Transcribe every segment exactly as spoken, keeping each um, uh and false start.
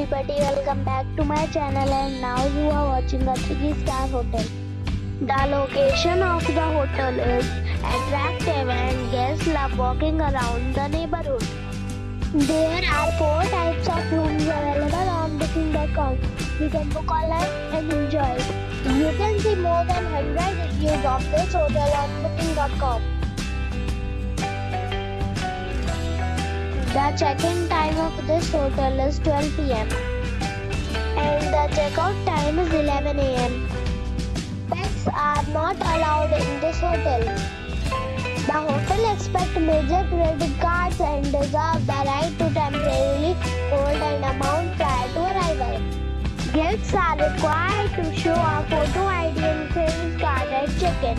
everybody, welcome back to my channel, and now you are watching a three star hotel. The location of the hotel is attractive and guests love walking around the neighborhood. There are four types of rooms available on Booking dot com. You can book online and enjoy it. You can see more than one hundred reviews of this hotel on Booking dot com. The check-in time of this hotel is twelve p m and the check-out time is eleven a m Pets are not allowed in this hotel. The hotel accepts major credit cards and reserves the right to temporarily hold an amount prior to arrival. Guests are required to show a photo I D and credit card at check-in.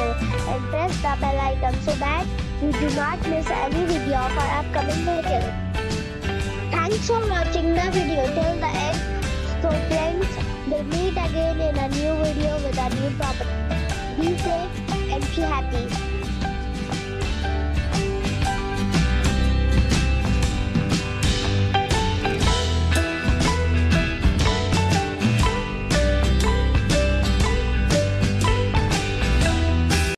and press the bell icon so that you do not miss any video of our upcoming video. Thanks for watching the video till the end. So friends, we'll meet again in a new video with a new property. Be safe and be happy.